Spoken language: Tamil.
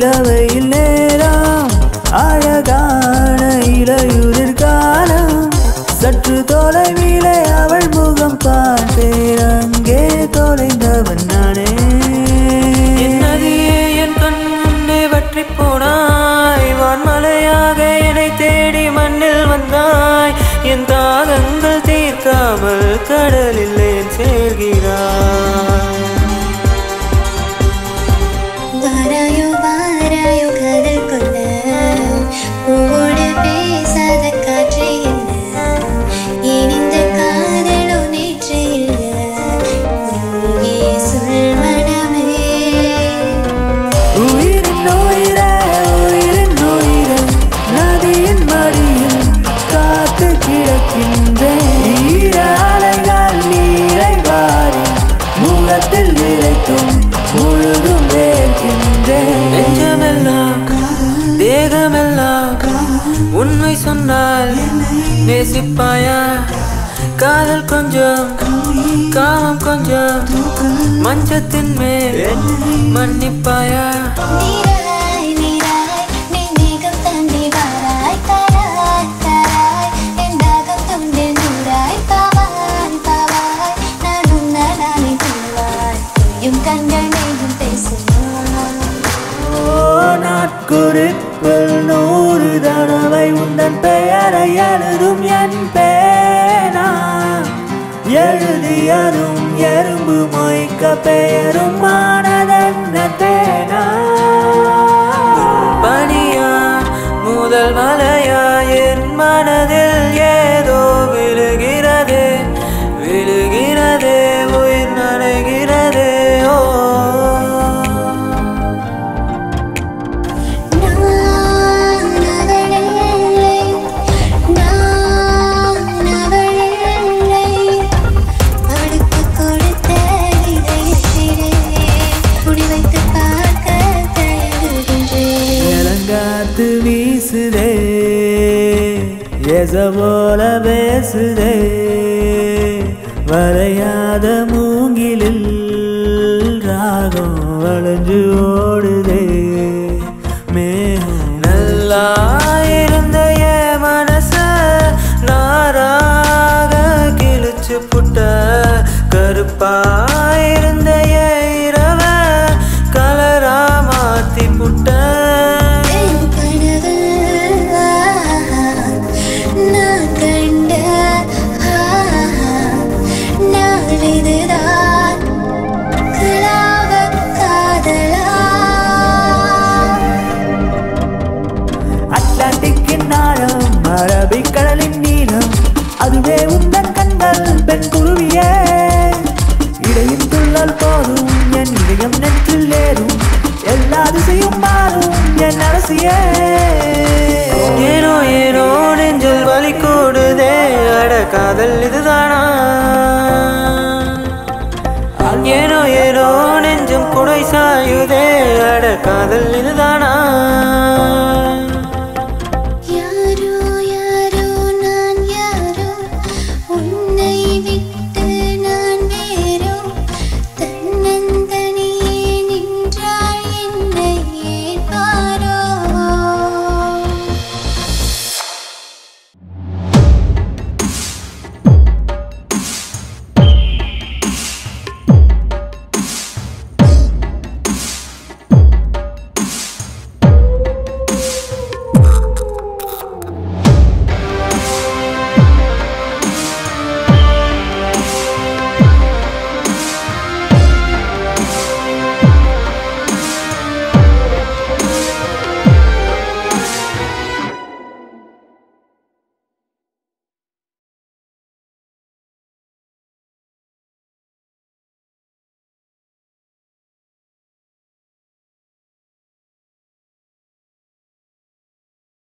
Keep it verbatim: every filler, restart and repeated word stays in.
நிலவை நேரம் அழகான இளையுதிர் காலம் சற்று தொலைவிலே அவள் முகம் பார்த்தேன் அங்கே தொலைந்தவன் நானே. என் நதியே என் கண் முன்னே வற்றி போனாய், வான்மலையாக என்னை தேடி மண்ணில் வந்தாய். என் தாகங்கள் தீர்க்காமல் கடலில் ஏன் சேர்கிறாய். உண்மை சொன்னால் நேசிப்பாயா? காதல் கொஞ்சம் காமம் கொஞ்சம் மஞ்சத்தின் மேல் மன்னிப்பாயா? குறிப்பில் நூறு தடவை உந்தன் பெயரை எழுதும் என் பேனா எழுதியதும் எறும்பு மொய்க்க பெயரும் மானதென்ன தேனா. பனியா முதல் மலையா என் மனதில் ஏதோ விழுகிறதே விழுகிறதே உயிர் நனைகிறதே. ஓ வீசுதே எசபோல பேசுதே வரையாத மூங்கிலில் ராகம் வளைஞ்சு ஓடுதே. மேகம் நல்லா இருந்த என் மனச நாராக கிழிச்சு புட்ட, கருப்பா இருந்த என் இரவ கலரா மாத்தி புட்ட. அரபிக்கடலின் நீளம் அதுவே உந்தன் கண்கள் பெண் குருவியே. இடையின் துள்ளால் போதும் என் இதயம் நெற்றில் ஏறும் எல்லா திசையும் மாறும் என் அரசியே. ஏனோ ஏனோ நெஞ்சில் வலி கூடுதே, அட காதல் இதுதானா? ஏனோ ஏனோ நெஞ்சும் குடை சாயுதே, அட காதல் இது